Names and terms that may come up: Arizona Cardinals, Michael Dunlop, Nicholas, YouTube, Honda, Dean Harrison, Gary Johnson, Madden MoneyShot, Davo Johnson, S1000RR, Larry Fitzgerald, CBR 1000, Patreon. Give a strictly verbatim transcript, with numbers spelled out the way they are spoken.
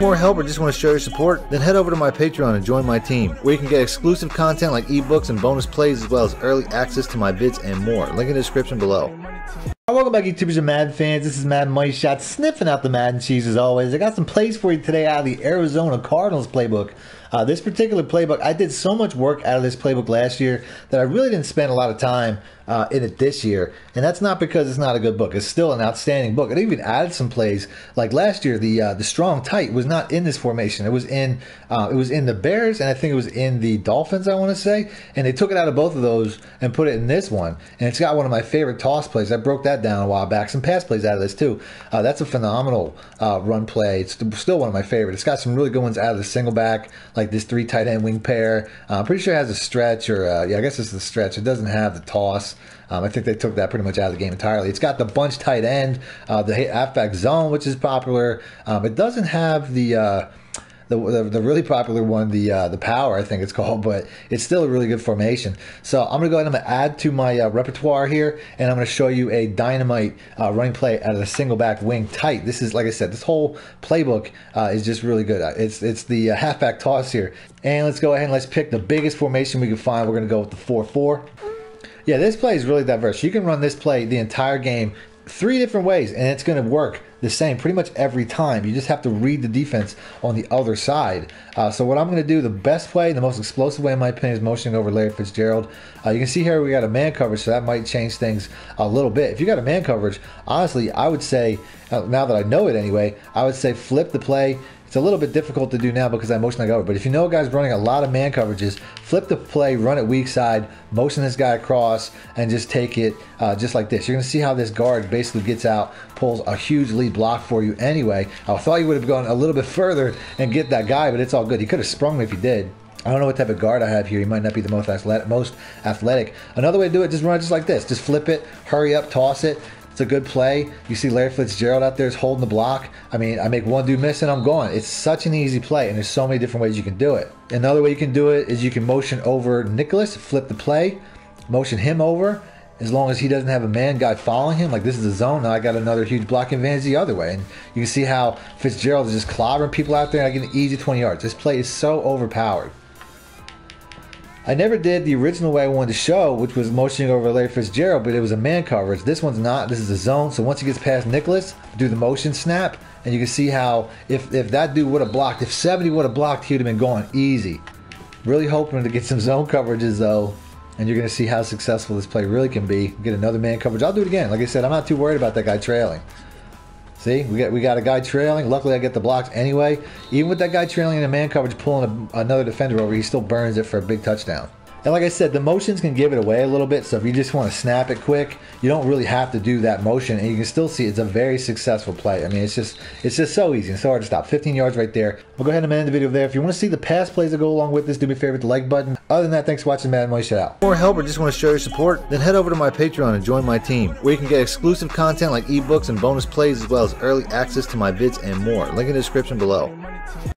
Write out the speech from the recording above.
More help or just want to show your support? Then head over to my Patreon and join my team, where you can get exclusive content like ebooks and bonus plays, as well as early access to my vids and more. Link in the description below. Welcome back, YouTubers and Madden fans. This is Madden MoneyShot, sniffing out the Madden cheese as always. I got some plays for you today out of the Arizona Cardinals playbook. Uh, this particular playbook, I did so much work out of this playbook last year that I really didn't spend a lot of time uh, in it this year. And that's not because it's not a good book. It's still an outstanding book. It even added some plays. Like last year, the uh, the strong tight was not in this formation. It was in uh, it was in the Bears, and I think it was in the Dolphins, I want to say. And they took it out of both of those and put it in this one. And it's got one of my favorite toss plays. I broke that down a while back. Some pass plays out of this too. Uh, that's a phenomenal uh, run play. It's still one of my favorites. It's got some really good ones out of the single back, like this three tight end wing pair. Uh, I'm pretty sure it has a stretch, or uh, yeah, I guess it's the stretch. It doesn't have the toss. Um, I think they took that pretty much out of the game entirely. It's got the bunch tight end, uh, the halfback zone, which is popular. Um, it doesn't have the uh, The, the, the really popular one, the uh, the power, I think it's called, but it's still a really good formation. So I'm going to go ahead and I'm going to add to my uh, repertoire here, and I'm going to show you a dynamite uh, running play out of the single back wing tight. This is, like I said, this whole playbook uh, is just really good. It's, it's the uh, halfback toss here. And let's go ahead and let's pick the biggest formation we can find. We're going to go with the four four. Yeah, this play is really diverse. You can run this play the entire game three different ways, and it's going to work the same pretty much every time. You just have to read the defense on the other side. Uh, so what I'm going to do, the best play, the most explosive way in my opinion, is motioning over Larry Fitzgerald. Uh, you can see here we got a man coverage, so that might change things a little bit. If you got a man coverage, honestly, I would say, uh, now that I know it anyway, I would say flip the play. It's a little bit difficult to do now because I motion the guy over, but if you know a guy's running a lot of man coverages, flip the play, run it weak side, motion this guy across, and just take it uh, just like this. You're going to see how this guard basically gets out, pulls a huge lead block for you anyway. I thought you would have gone a little bit further and get that guy, but it's all good. He could have sprung me if he did. I don't know what type of guard I have here. He might not be the most athletic. Most athletic. Another way to do it, just run it just like this. Just flip it, hurry up, toss it. It's a good play. You see Larry Fitzgerald out there is holding the block. I mean, I make one dude miss and I'm gone. It's such an easy play, and there's so many different ways you can do it. Another way you can do it is you can motion over Nicholas, flip the play, motion him over. As long as he doesn't have a man guy following him, like this is a zone, now I got another huge blocking advantage the other way. And you can see how Fitzgerald is just clobbering people out there, and I get an easy twenty yards. This play is so overpowered. I never did the original way I wanted to show, which was motioning over Larry Fitzgerald, but it was a man coverage. This one's not. This is a zone. So once he gets past Nicholas, do the motion snap, and you can see how if, if that dude would have blocked, if seventy would have blocked, he would have been going easy. Really hoping to get some zone coverages though, and you're going to see how successful this play really can be. Get another man coverage. I'll do it again. Like I said, I'm not too worried about that guy trailing. See, we got, we got a guy trailing. Luckily, I get the blocks anyway. Even with that guy trailing in the man coverage, pulling a, another defender over, he still burns it for a big touchdown. And like I said, the motions can give it away a little bit. So if you just want to snap it quick, you don't really have to do that motion. And you can still see it's a very successful play. I mean, it's just it's just so easy and so hard to stop. fifteen yards right there. We'll go ahead and end the video there. If you want to see the pass plays that go along with this, do me a favor with the like button. Other than that, thanks for watching Madden MoneyShot out. For more help or just want to show your support, then head over to my Patreon and join my team, where you can get exclusive content like ebooks and bonus plays, as well as early access to my vids and more. Link in the description below.